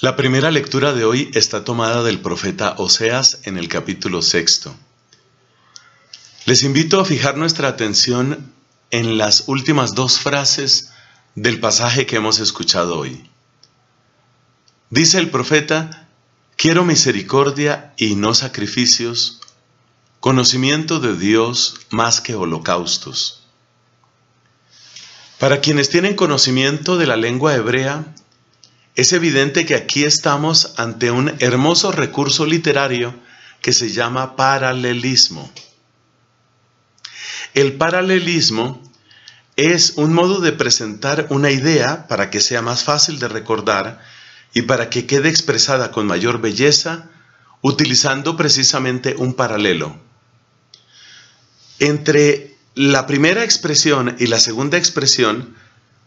La primera lectura de hoy está tomada del profeta Oseas en el capítulo 6. Les invito a fijar nuestra atención en las últimas dos frases del pasaje que hemos escuchado hoy. Dice el profeta: quiero misericordia y no sacrificios, conocimiento de Dios más que holocaustos. Para quienes tienen conocimiento de la lengua hebrea, es evidente que aquí estamos ante un hermoso recurso literario que se llama paralelismo. El paralelismo es un modo de presentar una idea para que sea más fácil de recordar y para que quede expresada con mayor belleza, utilizando precisamente un paralelo. Entre la primera expresión y la segunda expresión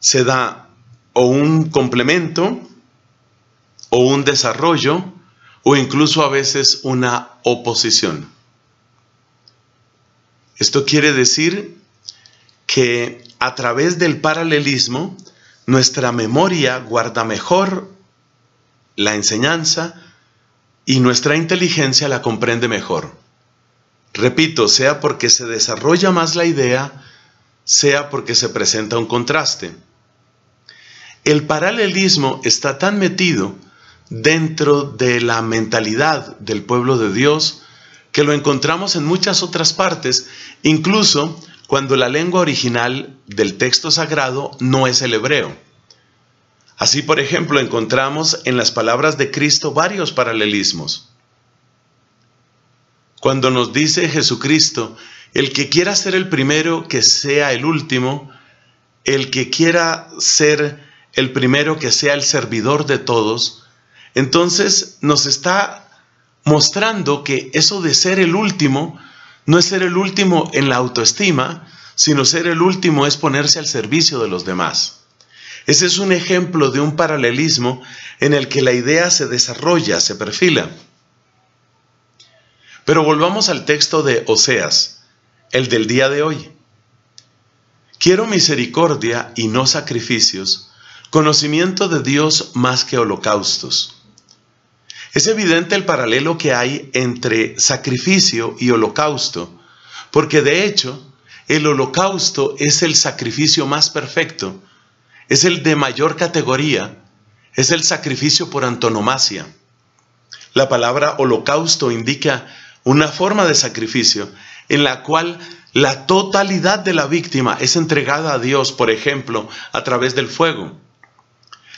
se da o un complemento, o un desarrollo, o incluso a veces una oposición. Esto quiere decir que a través del paralelismo, nuestra memoria guarda mejor la enseñanza y nuestra inteligencia la comprende mejor. Repito, sea porque se desarrolla más la idea, sea porque se presenta un contraste. El paralelismo está tan metido dentro de la mentalidad del pueblo de Dios que lo encontramos en muchas otras partes, incluso cuando la lengua original del texto sagrado no es el hebreo. Así, por ejemplo, encontramos en las palabras de Cristo varios paralelismos. Cuando nos dice Jesucristo: el que quiera ser el primero, que sea el último; el que quiera ser el primero, que sea el servidor de todos. Entonces nos está mostrando que eso de ser el último no es ser el último en la autoestima, sino ser el último es ponerse al servicio de los demás. Ese es un ejemplo de un paralelismo en el que la idea se desarrolla, se perfila. Pero volvamos al texto de Oseas, el del día de hoy. Quiero misericordia y no sacrificios, conocimiento de Dios más que holocaustos. Es evidente el paralelo que hay entre sacrificio y holocausto, porque de hecho el holocausto es el sacrificio más perfecto, es el de mayor categoría, es el sacrificio por antonomasia. La palabra holocausto indica una forma de sacrificio en la cual la totalidad de la víctima es entregada a Dios, por ejemplo, a través del fuego.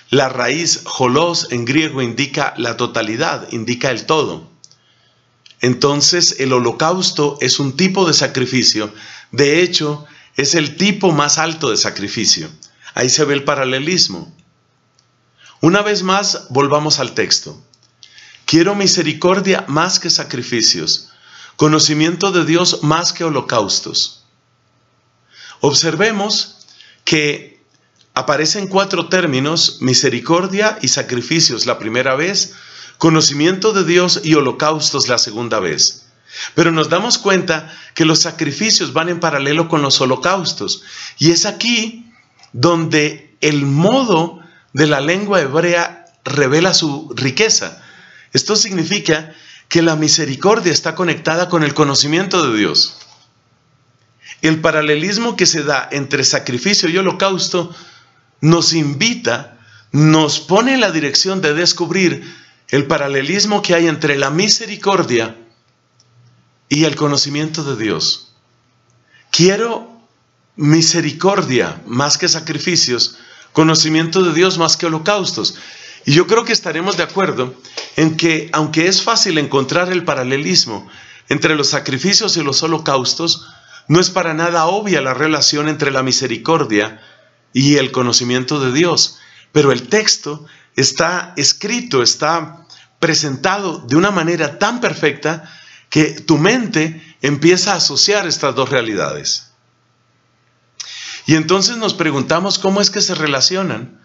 La raíz holos en griego indica la totalidad, indica el todo. Entonces el holocausto es un tipo de sacrificio. De hecho, es el tipo más alto de sacrificio. Ahí se ve el paralelismo. Una vez más, volvamos al texto. Quiero misericordia más que sacrificios, conocimiento de Dios más que holocaustos. Observemos que aparecen cuatro términos: misericordia y sacrificios la primera vez, conocimiento de Dios y holocaustos la segunda vez. Pero nos damos cuenta que los sacrificios van en paralelo con los holocaustos. Y es aquí donde el modo de la lengua hebrea revela su riqueza. Esto significa que la misericordia está conectada con el conocimiento de Dios. El paralelismo que se da entre sacrificio y holocausto nos invita, nos pone en la dirección de descubrir el paralelismo que hay entre la misericordia y el conocimiento de Dios. Quiero misericordia más que sacrificios, conocimiento de Dios más que holocaustos. Y yo creo que estaremos de acuerdo en que, aunque es fácil encontrar el paralelismo entre los sacrificios y los holocaustos, no es para nada obvia la relación entre la misericordia y el conocimiento de Dios, pero el texto está escrito, está presentado de una manera tan perfecta que tu mente empieza a asociar estas dos realidades. Y entonces nos preguntamos cómo es que se relacionan,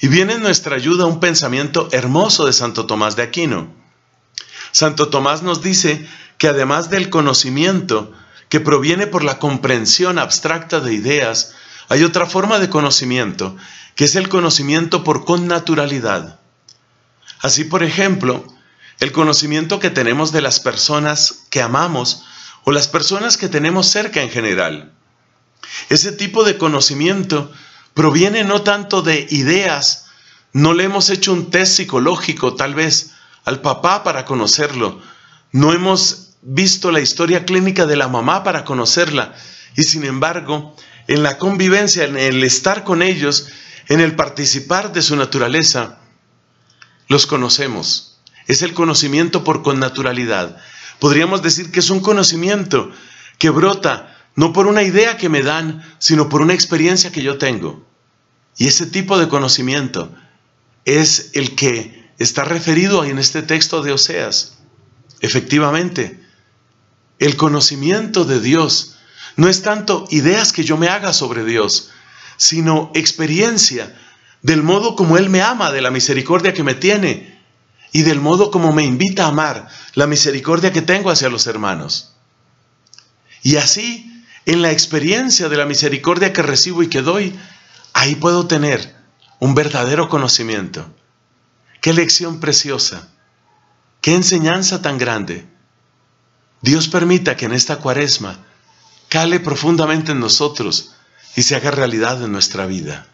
y viene en nuestra ayuda un pensamiento hermoso de Santo Tomás de Aquino. Santo Tomás nos dice que además del conocimiento que proviene por la comprensión abstracta de ideas, hay otra forma de conocimiento, que es el conocimiento por connaturalidad. Así, por ejemplo, el conocimiento que tenemos de las personas que amamos o las personas que tenemos cerca en general. Ese tipo de conocimiento proviene no tanto de ideas, no le hemos hecho un test psicológico tal vez al papá para conocerlo, no hemos visto la historia clínica de la mamá para conocerla, y sin embargo, en la convivencia, en el estar con ellos, en el participar de su naturaleza, los conocemos. Es el conocimiento por connaturalidad. Podríamos decir que es un conocimiento que brota no por una idea que me dan, sino por una experiencia que yo tengo. Y ese tipo de conocimiento es el que está referido en este texto de Oseas. Efectivamente, el conocimiento de Dios no es tanto ideas que yo me haga sobre Dios, sino experiencia del modo como Él me ama, de la misericordia que me tiene y del modo como me invita a amar, la misericordia que tengo hacia los hermanos. Y así, en la experiencia de la misericordia que recibo y que doy, ahí puedo tener un verdadero conocimiento. ¡Qué lección preciosa! ¡Qué enseñanza tan grande! Dios permita que en esta Cuaresma cale profundamente en nosotros y se haga realidad en nuestra vida.